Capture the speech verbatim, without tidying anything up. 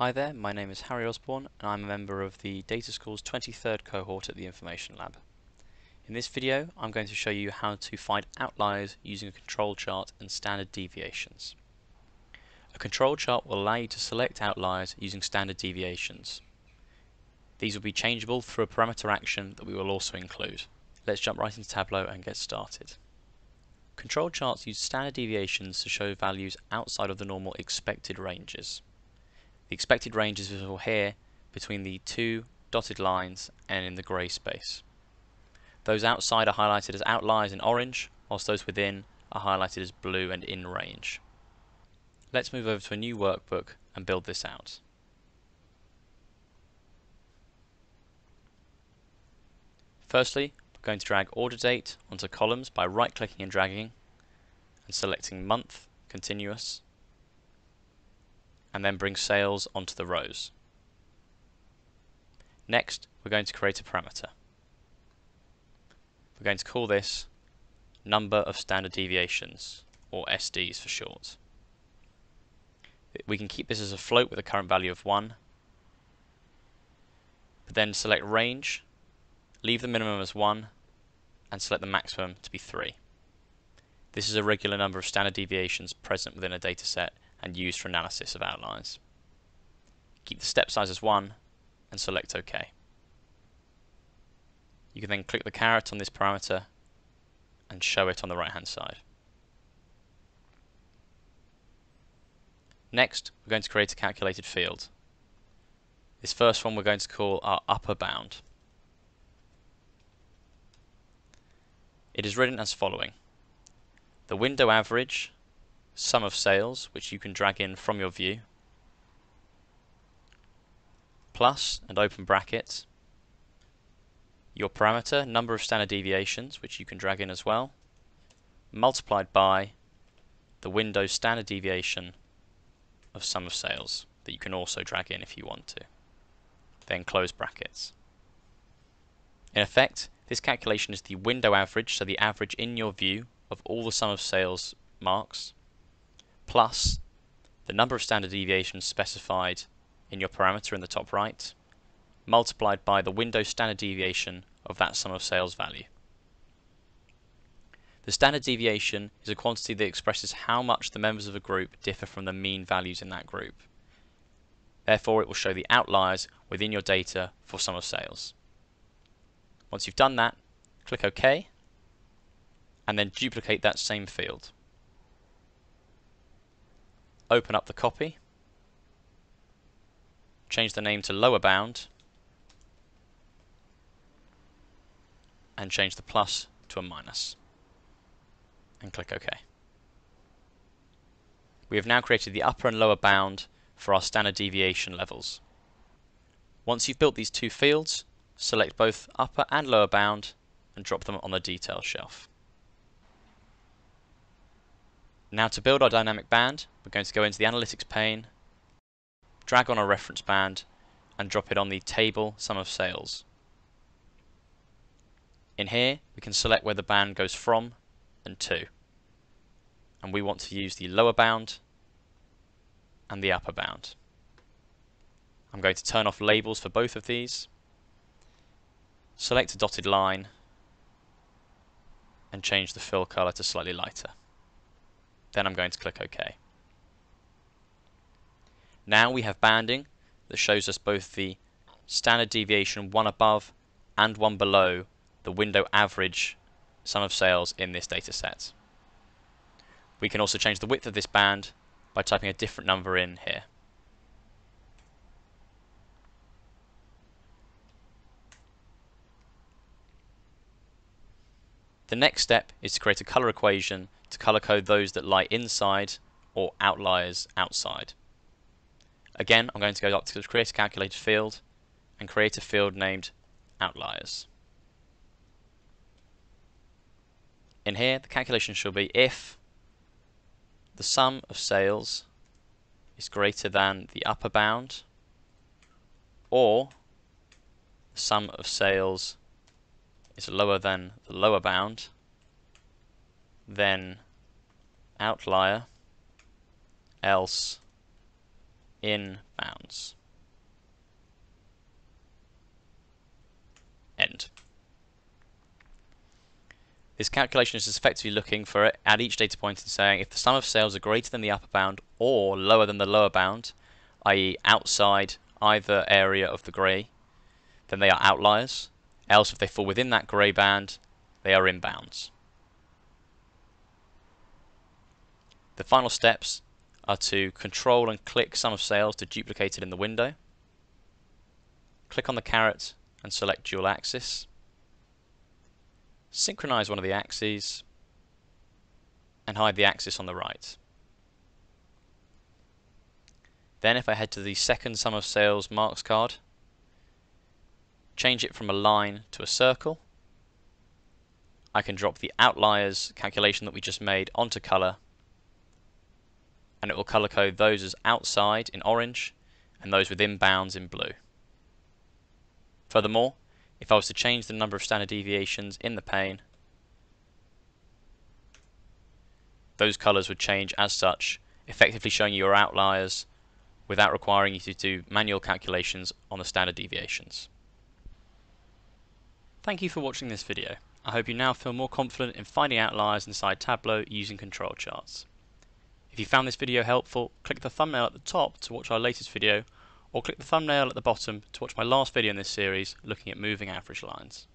Hi there, my name is Harry Osborne and I'm a member of the Data School's twenty-third cohort at the Information Lab. In this video I'm going to show you how to find outliers using a control chart and standard deviations. A control chart will allow you to select outliers using standard deviations. These will be changeable through a parameter action that we will also include. Let's jump right into Tableau and get started. Control charts use standard deviations to show values outside of the normal expected ranges. The expected range is visible here between the two dotted lines and in the grey space. Those outside are highlighted as outliers in orange, whilst those within are highlighted as blue and in range. Let's move over to a new workbook and build this out. Firstly, we're going to drag order date onto columns by right-clicking and dragging and selecting month, continuous, and then bring sales onto the rows. Next, we're going to create a parameter. We're going to call this number of standard deviations, or S Ds for short. We can keep this as a float with a current value of one, but then select range, leave the minimum as one, and select the maximum to be three. This is a regular number of standard deviations present within a data set and used for analysis of outliers. Keep the step size as one and select OK. You can then click the caret on this parameter and show it on the right hand side. Next, we're going to create a calculated field. This first one we're going to call our upper bound. It is written as following: the window average, sum of sales, which you can drag in from your view, plus, and open brackets, your parameter, number of standard deviations, which you can drag in as well, multiplied by the window standard deviation of sum of sales, that you can also drag in if you want to. Then close brackets. In effect, this calculation is the window average, so the average in your view of all the sum of sales marks, plus the number of standard deviations specified in your parameter in the top right, multiplied by the window standard deviation of that sum of sales value. The standard deviation is a quantity that expresses how much the members of a group differ from the mean values in that group. Therefore, it will show the outliers within your data for sum of sales. Once you've done that, click OK, and then duplicate that same field. Open up the copy, change the name to lower bound, and change the plus to a minus, and click OK. We have now created the upper and lower bound for our standard deviation levels. Once you've built these two fields, select both upper and lower bound and drop them on the detail shelf. Now to build our dynamic band, we're going to go into the analytics pane, drag on our reference band and drop it on the table sum of sales. In here we can select where the band goes from and to, and we want to use the lower bound and the upper bound. I'm going to turn off labels for both of these, select a dotted line and change the fill colour to slightly lighter. Then I'm going to click OK. Now we have banding that shows us both the standard deviation one above and one below the window average sum of sales in this data set. We can also change the width of this band by typing a different number in here. The next step is to create a colour equation to colour code those that lie inside or outliers outside. Again, I'm going to go up to the Create a Calculated field and create a field named Outliers. In here, the calculation shall be if the sum of sales is greater than the upper bound or the sum of sales is lower than the lower bound, then outlier, else in bounds. End. This calculation is effectively looking for it at each data point and saying if the sum of sales are greater than the upper bound or lower than the lower bound, that is outside either area of the grey, then they are outliers. Else if they fall within that grey band, they are in bounds. The final steps are to control and click sum of sales to duplicate it in the window. Click on the caret and select dual axis. Synchronize one of the axes and hide the axis on the right. Then if I head to the second sum of sales marks card, change it from a line to a circle. I can drop the outliers calculation that we just made onto color, and it will color code those as outside in orange and those within bounds in blue. Furthermore, if I was to change the number of standard deviations in the pane, those colours would change as such, effectively showing you your outliers without requiring you to do manual calculations on the standard deviations. Thank you for watching this video. I hope you now feel more confident in finding outliers inside Tableau using control charts. If you found this video helpful, click the thumbnail at the top to watch our latest video, or click the thumbnail at the bottom to watch my last video in this series looking at moving average lines.